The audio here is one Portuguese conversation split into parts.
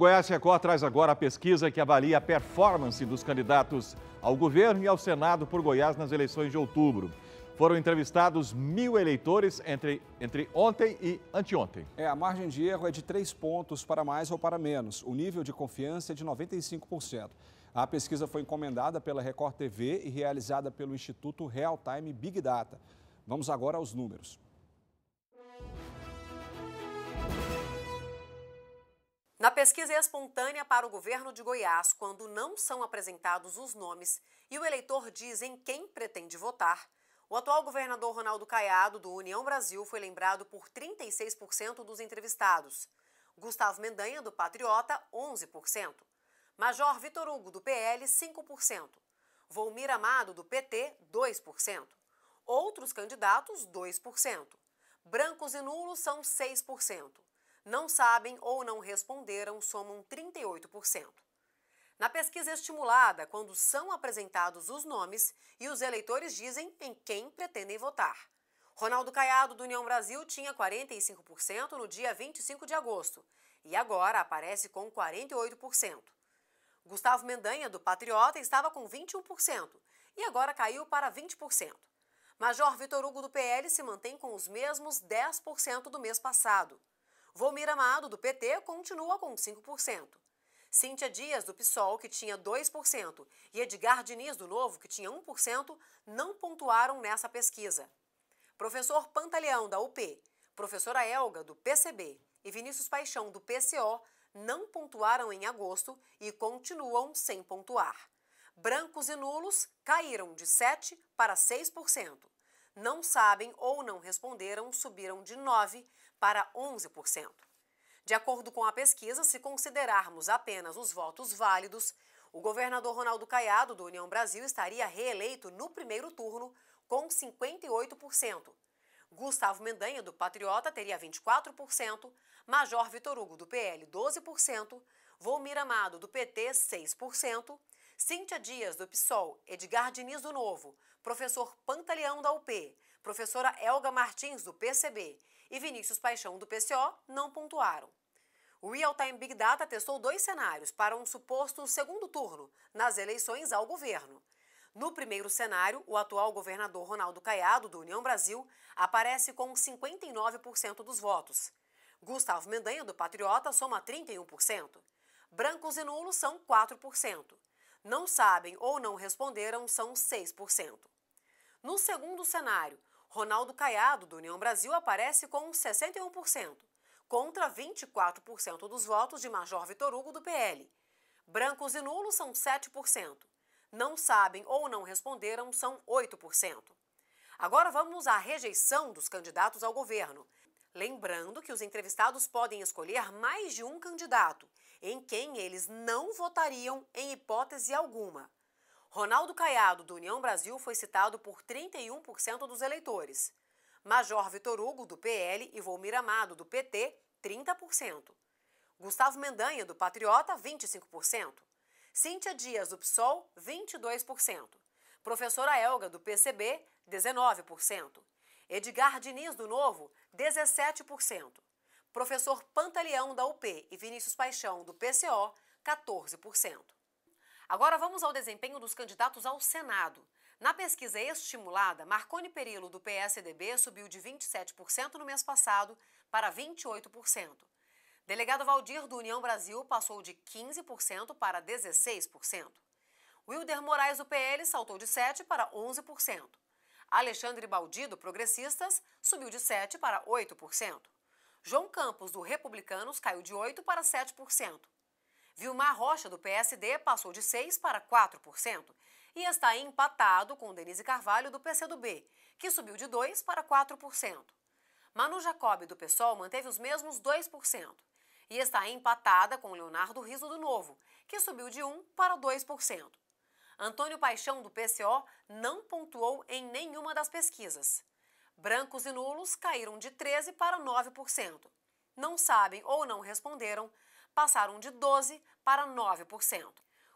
O Goiás Record traz agora a pesquisa que avalia a performance dos candidatos ao governo e ao Senado por Goiás nas eleições de outubro. Foram entrevistados 1.000 eleitores entre ontem e anteontem. A margem de erro é de 3 pontos para mais ou para menos. O nível de confiança é de 95%. A pesquisa foi encomendada pela Record TV e realizada pelo Instituto Real Time Big Data. Vamos agora aos números. Na pesquisa espontânea para o governo de Goiás, quando não são apresentados os nomes e o eleitor diz em quem pretende votar, o atual governador Ronaldo Caiado, do União Brasil, foi lembrado por 36% dos entrevistados. Gustavo Mendanha, do Patriota, 11%. Major Vitor Hugo, do PL, 5%. Volmir Amado, do PT, 2%. Outros candidatos, 2%. Brancos e nulos são 6%. Não sabem ou não responderam somam 38%. Na pesquisa estimulada, quando são apresentados os nomes e os eleitores dizem em quem pretendem votar. Ronaldo Caiado, do União Brasil, tinha 45% no dia 25 de agosto e agora aparece com 48%. Gustavo Mendanha, do Patriota, estava com 21% e agora caiu para 20%. Major Vitor Hugo, do PL, se mantém com os mesmos 10% do mês passado. Volmir Amado, do PT, continua com 5%. Cíntia Dias, do PSOL, que tinha 2%, e Edgar Diniz, do Novo, que tinha 1%, não pontuaram nessa pesquisa. Professor Pantaleão, da UP, Professora Helga, do PCB, e Vinícius Paixão, do PCO, não pontuaram em agosto e continuam sem pontuar. Brancos e nulos caíram de 7% para 6%. Não sabem ou não responderam subiram de 9% para 11%. De acordo com a pesquisa, se considerarmos apenas os votos válidos, o governador Ronaldo Caiado, do União Brasil, estaria reeleito no primeiro turno com 58%. Gustavo Mendanha, do Patriota, teria 24%, Major Vitor Hugo, do PL, 12%, Volmir Amado, do PT, 6%, Cíntia Dias, do PSOL, Edgar Diniz, do Novo, Professor Pantaleão, da UP, Professora Helga Martins, do PCB e Vinícius Paixão, do PCO, não pontuaram. O Real Time Big Data testou 2 cenários para um suposto segundo turno nas eleições ao governo. No primeiro cenário, o atual governador Ronaldo Caiado, do União Brasil, aparece com 59% dos votos. Gustavo Mendanha, do Patriota, soma 31%. Brancos e nulos são 4%. Não sabem ou não responderam são 6%. No segundo cenário, Ronaldo Caiado, do União Brasil, aparece com 61%. Contra 24% dos votos de Major Vitor Hugo, do PL. Brancos e nulos são 7%. Não sabem ou não responderam são 8%. Agora vamos à rejeição dos candidatos ao governo. Lembrando que os entrevistados podem escolher mais de um candidato, em quem eles não votariam em hipótese alguma. Ronaldo Caiado, do União Brasil, foi citado por 31% dos eleitores. Major Vitor Hugo, do PL, e Volmir Amado, do PT, 30%. Gustavo Mendanha, do Patriota, 25%. Cíntia Dias, do PSOL, 22%. Professora Helga, do PCB, 19%. Edgar Diniz, do Novo, 17%. Professor Pantaleão, da UP, e Vinícius Paixão, do PCO, 14%. Agora vamos ao desempenho dos candidatos ao Senado. Na pesquisa estimulada, Marconi Perillo, do PSDB, subiu de 27% no mês passado para 28%. Delegado Valdir, do União Brasil, passou de 15% para 16%. Wilder Moraes, do PL, saltou de 7% para 11%. Alexandre Baldi, do Progressistas, subiu de 7% para 8%. João Campos, do Republicanos, caiu de 8% para 7%. Vilmar Rocha, do PSD, passou de 6% para 4%. E está empatado com Denise Carvalho, do PCdoB, que subiu de 2% para 4%. Manu Jacobi, do PSOL, manteve os mesmos 2%. E está empatada com Leonardo Riso, do Novo, que subiu de 1% para 2%. Antônio Paixão, do PCO, não pontuou em nenhuma das pesquisas. Brancos e nulos caíram de 13% para 9%. Não sabem ou não responderam, passaram de 12% para 9%.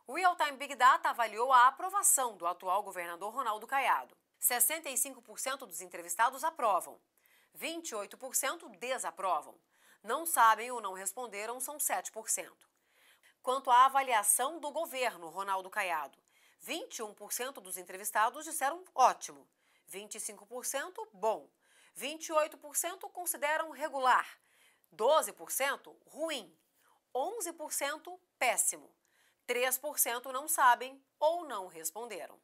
O Real Time Big Data avaliou a aprovação do atual governador Ronaldo Caiado. 65% dos entrevistados aprovam, 28% desaprovam. Não sabem ou não responderam são 7%. quanto à avaliação do governo Ronaldo Caiado. 21% dos entrevistados disseram ótimo, 25% bom, 28% consideram regular, 12% ruim, 11% péssimo, 3% não sabem ou não responderam.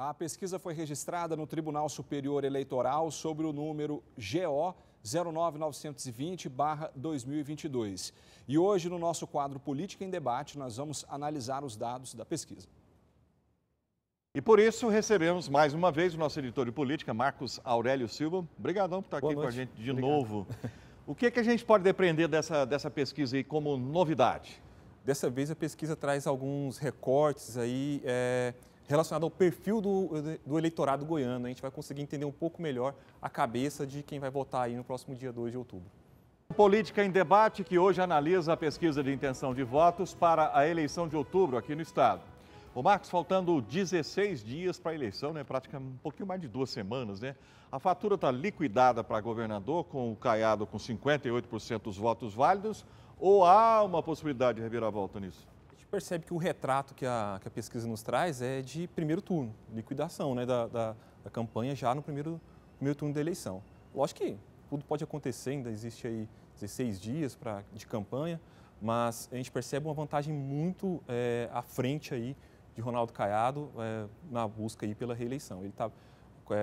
A pesquisa foi registrada no Tribunal Superior Eleitoral sobre o número GO 09920/2022. E hoje, no nosso quadro Política em Debate, nós vamos analisar os dados da pesquisa. E por isso recebemos mais uma vez o nosso editor de política, Marcos Aurélio Silva. Obrigadão por estar aqui com a gente de novo. O que é que a gente pode depreender dessa pesquisa aí como novidade? Dessa vez a pesquisa traz alguns recortes aí relacionados ao perfil do eleitorado goiano. A gente vai conseguir entender um pouco melhor a cabeça de quem vai votar aí no próximo dia 2 de outubro. Política em Debate, que hoje analisa a pesquisa de intenção de votos para a eleição de outubro aqui no estado. Ô Marcos, faltando 16 dias para a eleição, né? Praticamente um pouquinho mais de 2 semanas, né? A fatura está liquidada para governador, com o Caiado com 58% dos votos válidos, ou há uma possibilidade de reviravolta nisso? A gente percebe que o retrato que a pesquisa nos traz é de primeiro turno, liquidação, né? da campanha já no primeiro turno da eleição. Lógico que tudo pode acontecer, ainda existe aí 16 dias de campanha, mas a gente percebe uma vantagem muito à frente aí de Ronaldo Caiado na busca aí pela reeleição. Ele está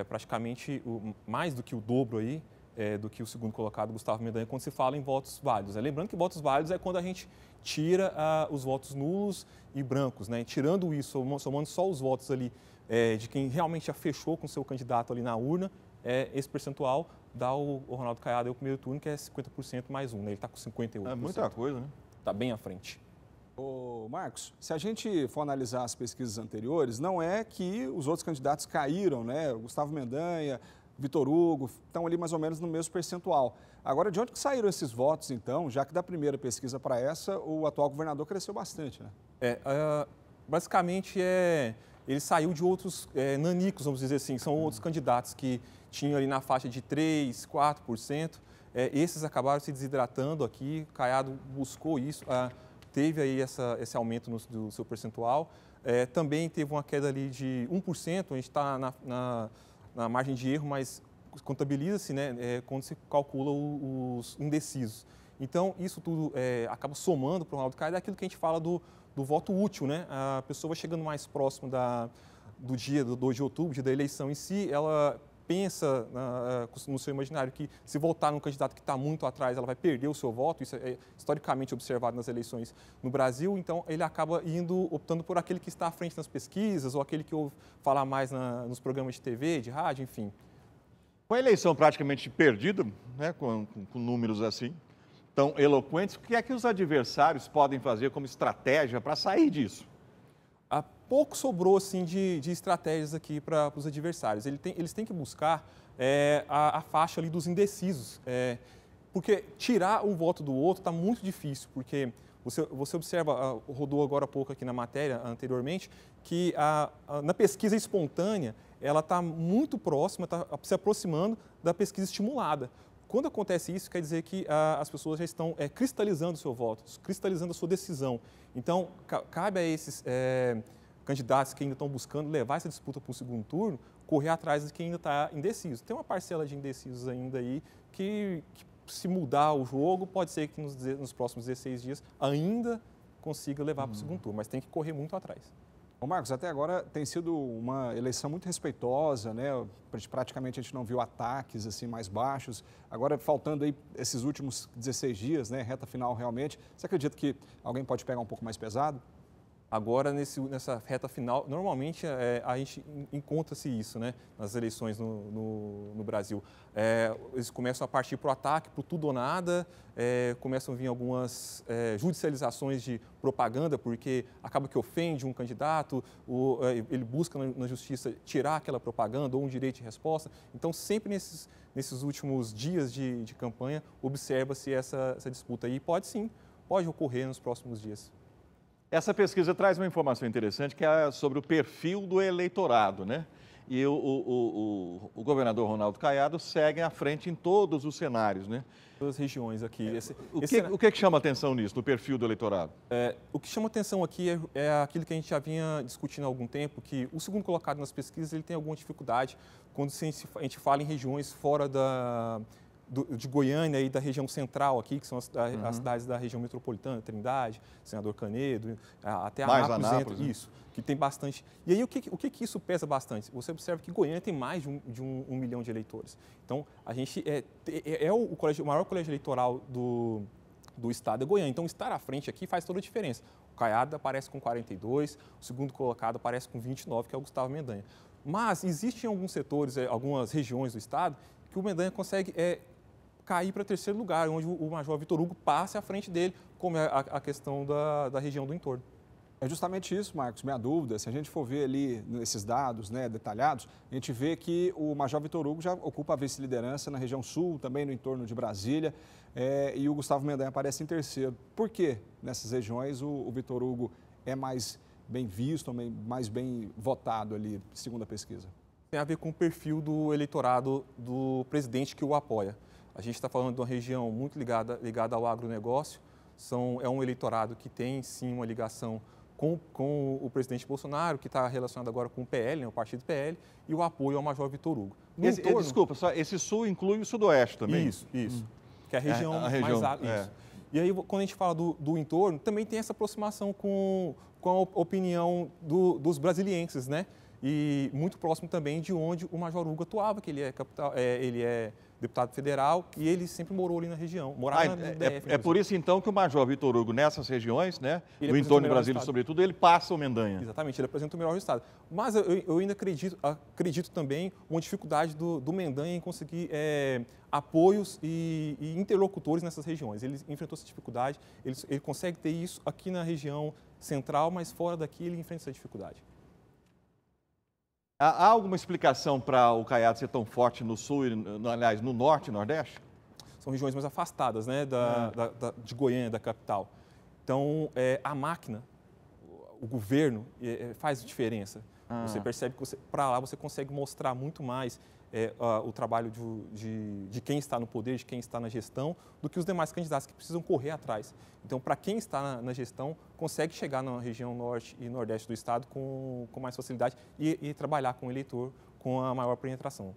praticamente mais do que o dobro aí, do que o segundo colocado, Gustavo Mendanha, quando se fala em votos válidos. Lembrando que votos válidos é quando a gente tira os votos nulos e brancos, né? Tirando isso, somando só os votos ali de quem realmente já fechou com o seu candidato ali na urna, esse percentual dá ao Ronaldo Caiado o primeiro turno, que é 50% mais um, né? Ele está com 58%. É muita coisa, né? Está bem à frente. Ô Marcos, se a gente for analisar as pesquisas anteriores, não é que os outros candidatos caíram, né? O Gustavo Mendanha, Vitor Hugo, estão ali mais ou menos no mesmo percentual. Agora, de onde que saíram esses votos, então? Já que da primeira pesquisa para essa, o atual governador cresceu bastante, né? Basicamente, ele saiu de outros nanicos, vamos dizer assim. São outros candidatos que tinham ali na faixa de 3%, 4%. Esses acabaram se desidratando aqui. Caiado buscou isso. Teve aí esse aumento do seu percentual. Também teve uma queda ali de 1%, a gente está na margem de erro, mas contabiliza-se, né, quando se calcula os indecisos. Então, isso tudo acaba somando para o Ronaldo Caiado, aquilo que a gente fala do voto útil, né? A pessoa vai chegando mais próximo do dia do 2 de outubro, dia da eleição em si, ela pensa no seu imaginário que se votar num candidato que está muito atrás, ela vai perder o seu voto. Isso é historicamente observado nas eleições no Brasil. Então, ele acaba optando por aquele que está à frente nas pesquisas ou aquele que ouve falar mais nos programas de TV, de rádio, enfim. Com a eleição praticamente perdida, né, com números assim tão eloquentes, o que é que os adversários podem fazer como estratégia para sair disso? Pouco sobrou assim, de estratégias aqui para os adversários. Eles têm que buscar a faixa ali dos indecisos, porque tirar um voto do outro está muito difícil, porque você observa, rodou agora há pouco aqui na matéria anteriormente, que na pesquisa espontânea ela está muito próxima, está se aproximando da pesquisa estimulada. Quando acontece isso, quer dizer que as pessoas já estão cristalizando o seu voto, cristalizando a sua decisão. Então, cabe a esses candidatos que ainda estão buscando levar essa disputa para o segundo turno, correr atrás de quem ainda está indeciso. Tem uma parcela de indecisos ainda aí que se mudar o jogo, pode ser que nos próximos 16 dias ainda consiga levar para o segundo turno, mas tem que correr muito atrás. Bom, Marcos, até agora tem sido uma eleição muito respeitosa, né? Praticamente a gente não viu ataques assim mais baixos. Agora, faltando aí esses últimos 16 dias, né? Reta final realmente, você acredita que alguém pode pegar um pouco mais pesado? Agora, nessa reta final, normalmente a gente encontra-se isso, né, nas eleições no Brasil. Eles começam a partir para o ataque, para o tudo ou nada, começam a vir algumas judicializações de propaganda, porque acaba que ofende um candidato, ele busca na justiça tirar aquela propaganda ou um direito de resposta. Então, sempre nesses últimos dias de campanha, observa-se essa disputa. E pode sim, pode ocorrer nos próximos dias. Essa pesquisa traz uma informação interessante que é sobre o perfil do eleitorado, né? e o governador Ronaldo Caiado seguem à frente em todos os cenários, né? Todas as regiões aqui. O que chama atenção nisso, no perfil do eleitorado? O que chama atenção aqui é aquilo que a gente já vinha discutindo há algum tempo, que o segundo colocado nas pesquisas ele tem alguma dificuldade quando a gente fala em regiões fora de Goiânia e da região central aqui, que são as cidades da região metropolitana, Trindade, Senador Canedo, até Anápolis, né? Isso, que tem bastante. E aí o que isso pesa bastante? Você observa que Goiânia tem mais de um milhão de eleitores. Então, a gente o maior colégio eleitoral do estado é Goiânia. Então, estar à frente aqui faz toda a diferença. O Caiado aparece com 42, o segundo colocado aparece com 29, que é o Gustavo Mendanha. Mas existem alguns setores, algumas regiões do estado, que o Mendanha consegue cair para terceiro lugar, onde o Major Vitor Hugo passa à frente dele, como é a questão da região do entorno. É justamente isso, Marcos, minha dúvida. Se a gente for ver ali nesses dados, né, detalhados, a gente vê que o Major Vitor Hugo já ocupa a vice-liderança na região sul, também no entorno de Brasília, e o Gustavo Mendanha aparece em terceiro. Por que nessas regiões o Vitor Hugo é mais bem visto, mais bem votado ali, segundo a pesquisa? Tem a ver com o perfil do eleitorado do presidente que o apoia. A gente está falando de uma região muito ligada ao agronegócio, é um eleitorado que tem sim uma ligação com o presidente Bolsonaro, que está relacionado agora com o PL, né, o partido PL, e o apoio ao Major Vitor Hugo. Desculpa, só esse sul inclui o sudoeste também? Isso. Que é a região mais... Isso. E aí, quando a gente fala do entorno, também tem essa aproximação com a opinião dos brasilienses, né? E muito próximo também de onde o Major Hugo atuava, que ele é deputado federal e ele sempre morou ali na região, morava na DF. É por isso, então, que o Major Vitor Hugo, nessas regiões, né, no entorno de Brasília, sobretudo, ele passa o Mendanha. Exatamente, ele apresenta o melhor resultado. Mas eu ainda acredito também uma dificuldade do Mendanha em conseguir apoios e interlocutores nessas regiões. Ele enfrentou essa dificuldade, ele consegue ter isso aqui na região central, mas fora daqui ele enfrenta essa dificuldade. Há alguma explicação para o Caiado ser tão forte no sul, aliás, no norte e nordeste? São regiões mais afastadas, né, de Goiânia, da capital. então, a máquina, o governo, faz diferença. Você percebe que para lá você consegue mostrar muito mais o trabalho de quem está no poder, de quem está na gestão, do que os demais candidatos que precisam correr atrás. Então, para quem está na gestão, consegue chegar na região norte e nordeste do estado com mais facilidade e trabalhar com o eleitor com a maior penetração.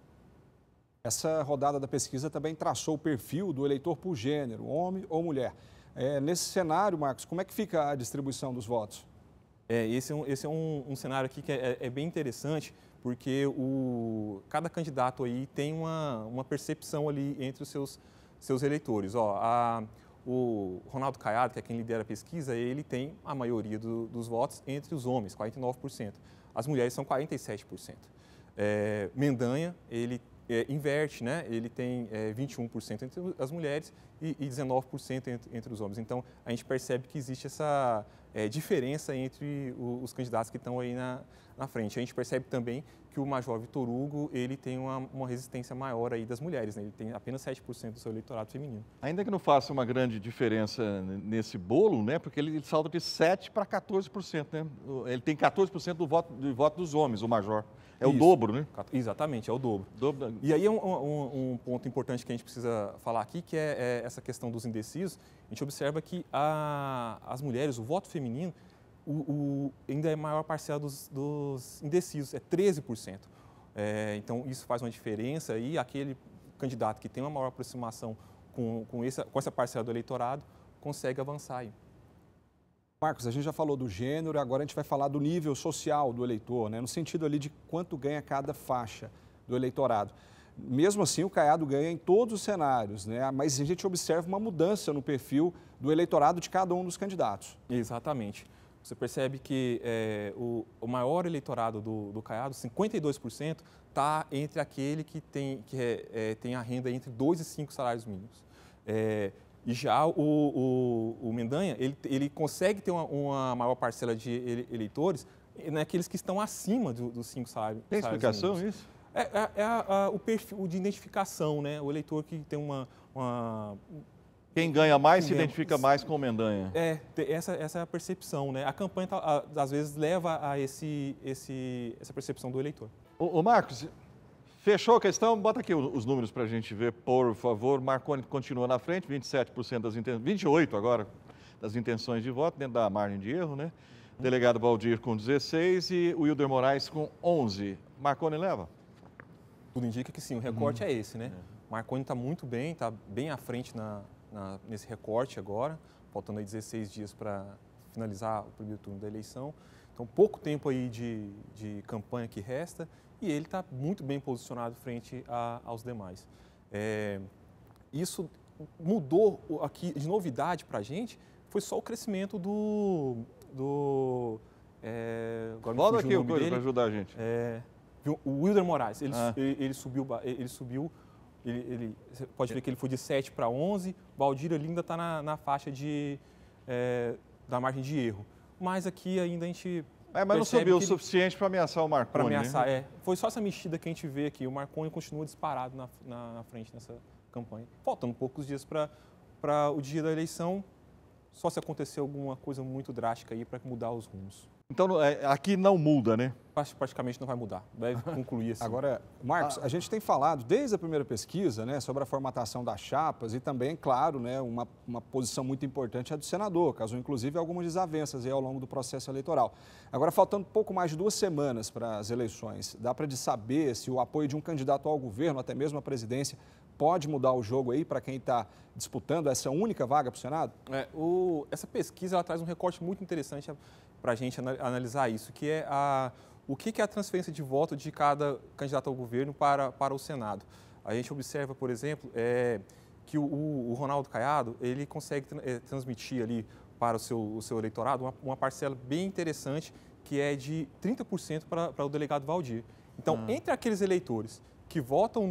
Essa rodada da pesquisa também traçou o perfil do eleitor por gênero, homem ou mulher. Nesse cenário, Marcos, como é que fica a distribuição dos votos? Esse é um cenário aqui que é bem interessante, porque cada candidato aí tem uma percepção ali entre os seus eleitores. O Ronaldo Caiado, que é quem lidera a pesquisa, ele tem a maioria dos votos entre os homens, 49%. As mulheres são 47%. Mendanha, ele inverte, né? Ele tem 21% entre as mulheres e 19% entre os homens. Então, a gente percebe que existe essa diferença entre os candidatos que estão aí na frente. A gente percebe também que o Major Vitor Hugo, ele tem uma resistência maior aí das mulheres, né? Ele tem apenas 7% do seu eleitorado feminino. Ainda que não faça uma grande diferença nesse bolo, né? Porque ele salta de 7% para 14%, né? Ele tem 14% do voto dos homens, o Major. É o dobro, né? Exatamente, é o dobro. E aí um ponto importante que a gente precisa falar aqui, que é essa questão dos indecisos. A gente observa que as mulheres, o voto feminino, ainda é a maior parcela dos indecisos, é 13%. Então, isso faz uma diferença e aquele candidato que tem uma maior aproximação com essa parcela do eleitorado consegue avançar aí. Marcos, a gente já falou do gênero, agora a gente vai falar do nível social do eleitor, né? No sentido ali de quanto ganha cada faixa do eleitorado. Mesmo assim, o Caiado ganha em todos os cenários, né? Mas a gente observa uma mudança no perfil do eleitorado de cada um dos candidatos. Exatamente. Você percebe que o maior eleitorado do Caiado, 52%, está entre aquele que tem a renda entre 2 e 5 salários mínimos. E já o Mendanha, ele consegue ter uma maior parcela de eleitores naqueles que estão acima dos 5 salários. Tem explicação mínimos. Isso? O perfil de identificação, né? O eleitor que tem Quem ganha mais se identifica mais com o Mendanha. Essa é a percepção, né? A campanha, às vezes, leva a essa percepção do eleitor. Ô Marcos, fechou a questão? Bota aqui os números para a gente ver, por favor. Marconi continua na frente, 27% das intenções, 28% agora das intenções de voto, dentro da margem de erro, né? Delegado Valdir com 16% e o Wilder Moraes com 11%. Marconi leva? Tudo indica que sim, o recorte é esse, né? Marconi está muito bem, está bem à frente nesse recorte agora, faltando aí 16 dias para finalizar o primeiro turno da eleição. Então, pouco tempo aí de campanha que resta e ele está muito bem posicionado frente aos demais. Isso mudou aqui de novidade para a gente, foi só o crescimento do volta aqui o coisa para ajudar a gente. O Wilder Moraes, ele subiu, você pode ver que ele foi de 7 para 11, o Valdir ainda está na faixa da margem de erro. Mas aqui ainda a gente mas não subiu o suficiente para ameaçar o Marconi. Para ameaçar, né? Foi só essa mexida que a gente vê aqui. O Marconi continua disparado na frente nessa campanha. Faltando poucos dias para o dia da eleição, só se acontecer alguma coisa muito drástica aí para mudar os rumos. Então, aqui não muda, né? Praticamente não vai mudar, deve concluir assim. Agora, Marcos, a gente tem falado desde a primeira pesquisa, né, sobre a formatação das chapas e também, claro, né, uma posição muito importante é do senador, causou inclusive algumas desavenças aí ao longo do processo eleitoral. Agora, faltando pouco mais de 2 semanas para as eleições, dá para saber se o apoio de um candidato ao governo, até mesmo à presidência, pode mudar o jogo aí para quem está disputando essa única vaga para o Senado? Essa pesquisa ela traz um recorte muito interessante para a gente analisar isso, que é o que é a transferência de voto de cada candidato ao governo para o Senado. A gente observa, por exemplo, que o Ronaldo Caiado ele consegue transmitir ali para o seu eleitorado uma parcela bem interessante, que é de 30% para o delegado Valdir. Então, entre aqueles eleitores que votam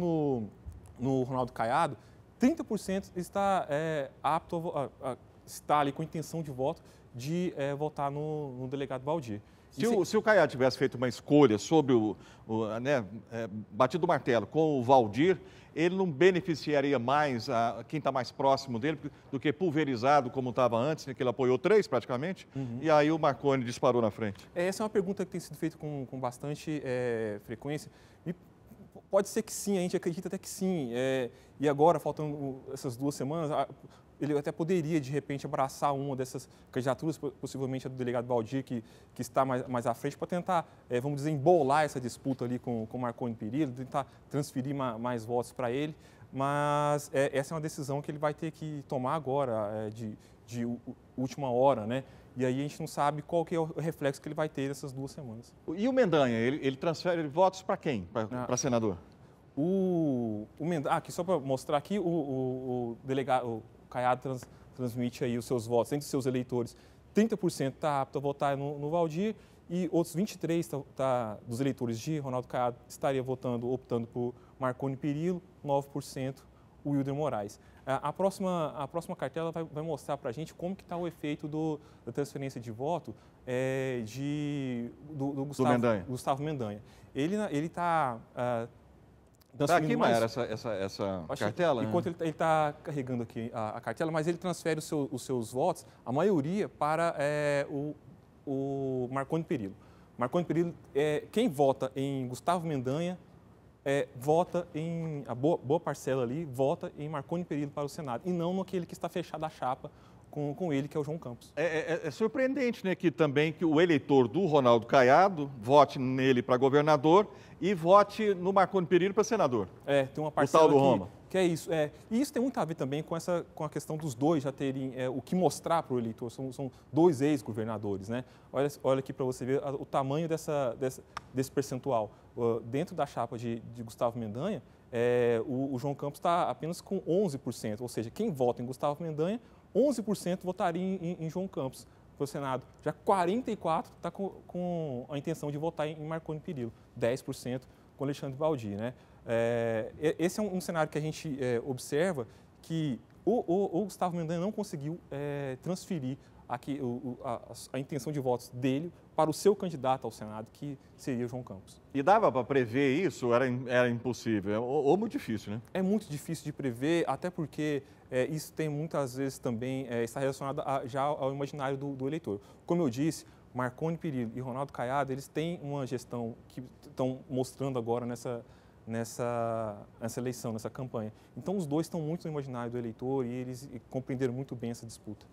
no Ronaldo Caiado, 30% está apto está ali com intenção de voto de votar no delegado Valdir. Se o Caiado tivesse feito uma escolha sobre batido o martelo com o Valdir, ele não beneficiaria mais quem está mais próximo dele do que pulverizado como estava antes, né, que ele apoiou 3 praticamente, e aí o Marconi disparou na frente. Essa é uma pergunta que tem sido feita com bastante frequência. E pode ser que sim, a gente acredita até que sim. E agora, faltando essas 2 semanas, ele até poderia, de repente, abraçar uma dessas candidaturas, possivelmente a do delegado Baldi, que está mais à frente, para tentar, vamos dizer, embolar essa disputa ali com o Marconi Perillo, tentar transferir mais votos para ele. Mas essa é uma decisão que ele vai ter que tomar agora, de última hora, né? E aí a gente não sabe qual que é o reflexo que ele vai ter nessas 2 semanas. E o Mendanha, ele transfere votos para quem? Para senador? O Mendanha, aqui só para mostrar aqui, o delegado o Caiado transmite aí os seus votos entre os seus eleitores. 30% está apto a votar no Valdir e outros 23% dos eleitores de Ronaldo Caiado estaria optando por Marconi Perillo, 9% o Wilder Moraes. A próxima cartela vai mostrar para a gente como que está o efeito da transferência de voto do Gustavo Mendanha. Ele está transferindo mais... Está aqui, Maera, essa cartela? Enquanto ele está carregando aqui a cartela, mas ele transfere os seus votos, a maioria, para o Marconi Perillo. Marconi Perillo, quem vota em Gustavo Mendanha... vota em, a boa parcela ali, vota em Marconi Perillo para o Senado, e não naquele que está fechado a chapa com ele, que é o João Campos. É surpreendente, né, que também que o eleitor do Ronaldo Caiado vote nele para governador e vote no Marconi Perillo para senador. Tem uma parcela o tal do Roma. Que é isso. E isso tem muito a ver também com a questão dos dois já terem o que mostrar para o eleitor. São 2 ex-governadores, né? Olha aqui para você ver o tamanho desse percentual. Dentro da chapa de Gustavo Mendanha, o João Campos está apenas com 11%. Ou seja, quem vota em Gustavo Mendanha, 11% votaria em João Campos para o Senado. Já 44% está com a intenção de votar em Marconi Perillo. 10% com Alexandre Baldi, né? Esse é um cenário que a gente observa, que o Gustavo Mendanha não conseguiu transferir a intenção de votos dele para o seu candidato ao Senado, que seria o João Campos. E dava para prever isso? Era impossível? Ou muito difícil, né? É muito difícil de prever, até porque isso tem muitas vezes também está relacionado já ao imaginário do eleitor. Como eu disse, Marconi Perillo e Ronaldo Caiado, eles têm uma gestão que estão mostrando agora nessa eleição, nessa campanha. Então, os dois estão muito no imaginário do eleitor e eles compreenderam muito bem essa disputa.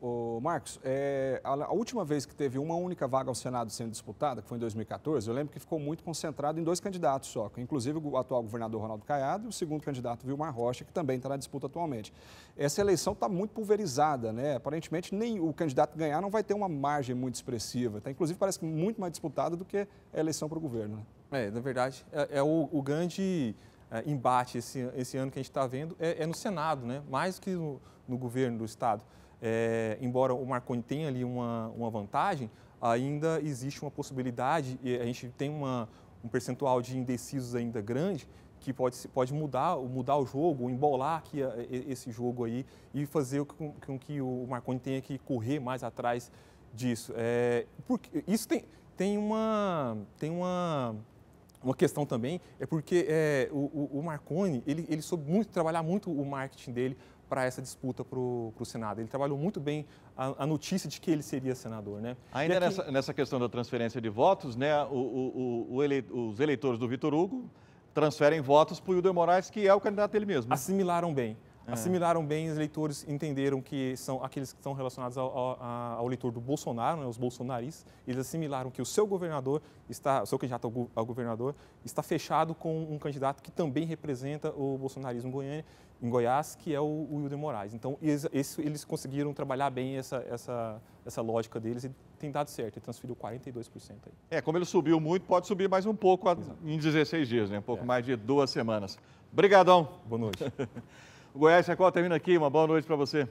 Ô, Marcos, a última vez que teve uma única vaga ao Senado sendo disputada, que foi em 2014, eu lembro que ficou muito concentrado em dois candidatos só, inclusive o atual governador Ronaldo Caiado e o segundo candidato, Vilmar Rocha, que também está na disputa atualmente. Essa eleição está muito pulverizada, né? Aparentemente, nem o candidato ganhar não vai ter uma margem muito expressiva. Tá? Inclusive, parece que muito mais disputada do que a eleição para o governo. Né? Na verdade, o grande embate esse ano que a gente está vendo no Senado, né? Mais que no governo do Estado. Embora o Marconi tenha ali uma vantagem, ainda existe uma possibilidade, e a gente tem um percentual de indecisos ainda grande, que pode mudar o jogo, embolar aqui esse jogo aí e fazer com que o Marconi tenha que correr mais atrás disso. Porque isso tem uma questão também, porque o Marconi, ele soube muito trabalhar muito o marketing dele, para essa disputa para o Senado. Ele trabalhou muito bem a notícia de que ele seria senador, né? Ainda aqui, nessa questão da transferência de votos, né? Os eleitores do Vitor Hugo transferem votos para o Wilder Moraes, que é o candidato dele mesmo. Assimilaram bem. Assimilaram bem, os eleitores entenderam que são aqueles que estão relacionados ao eleitor do Bolsonaro, né, os bolsonaristas. Eles assimilaram que o seu governador, o seu candidato ao governador, está fechado com um candidato que também representa o bolsonarismo em Goiás, que é o Wilder Moraes. Então, eles conseguiram trabalhar bem essa lógica deles e tem dado certo, ele transferiu 42% aí. Como ele subiu muito, pode subir mais um pouco em 16 dias, né? Um pouco mais de 2 semanas. Obrigadão. Boa noite. O Goiás Record termina aqui. Uma boa noite para você.